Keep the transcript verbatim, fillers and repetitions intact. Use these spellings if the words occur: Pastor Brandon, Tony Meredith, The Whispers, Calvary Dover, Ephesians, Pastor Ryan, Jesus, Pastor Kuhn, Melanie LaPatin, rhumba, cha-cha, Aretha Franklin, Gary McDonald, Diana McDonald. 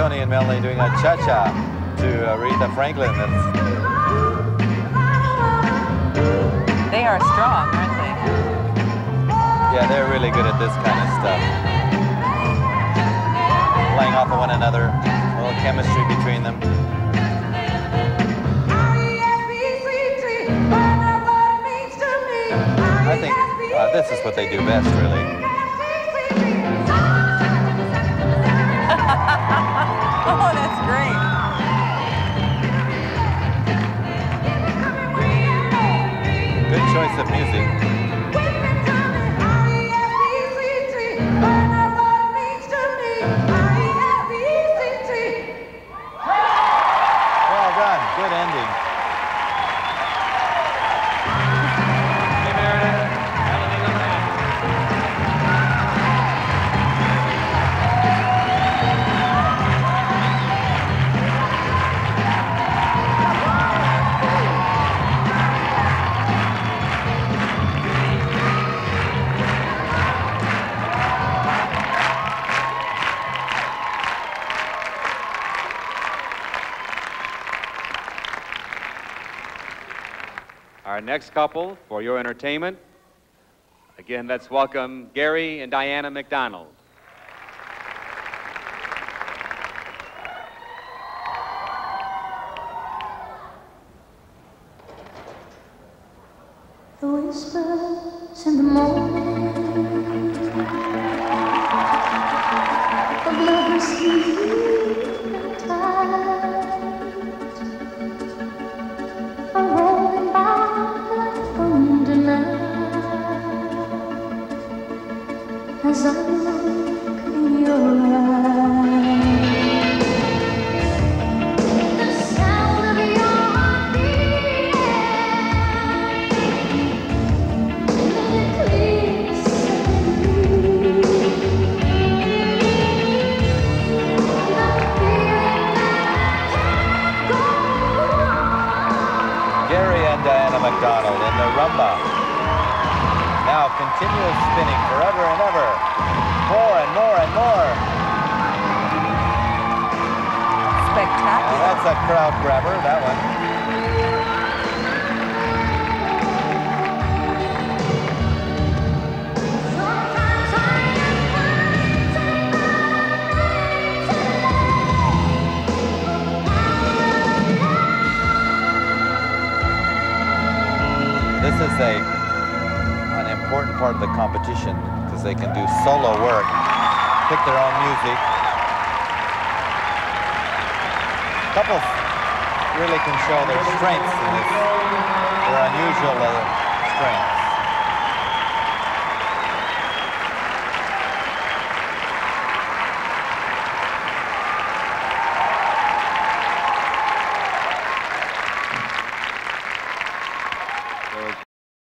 Tony and Melanie doing a cha-cha to Aretha Franklin. That's... They are strong, aren't they? Yeah, they're really good at this kind of stuff. Playing off of one another, a little chemistry between them. I think uh, this is what they do best, really. Oh, that's great. Good choice of music. Well done. Good ending. Hey, Meredith. Melanie LaPatin. Our next couple, for your entertainment, again, let's welcome Gary and Diana McDonald. The whispers in the morning of lovers sleep at night are rolling by. As I look in your eyes, the sound of your feet, the kiss of you, the feeling that I can't go on. Gary and Diana McDonald in the rumba. Now continuous spinning forever and ever. More and more and more. Spectacular. Now that's a crowd grabber, that one. This is a important part of the competition because they can do solo work, pick their own music. Couples really can show their strengths in this, their unusual uh, strengths.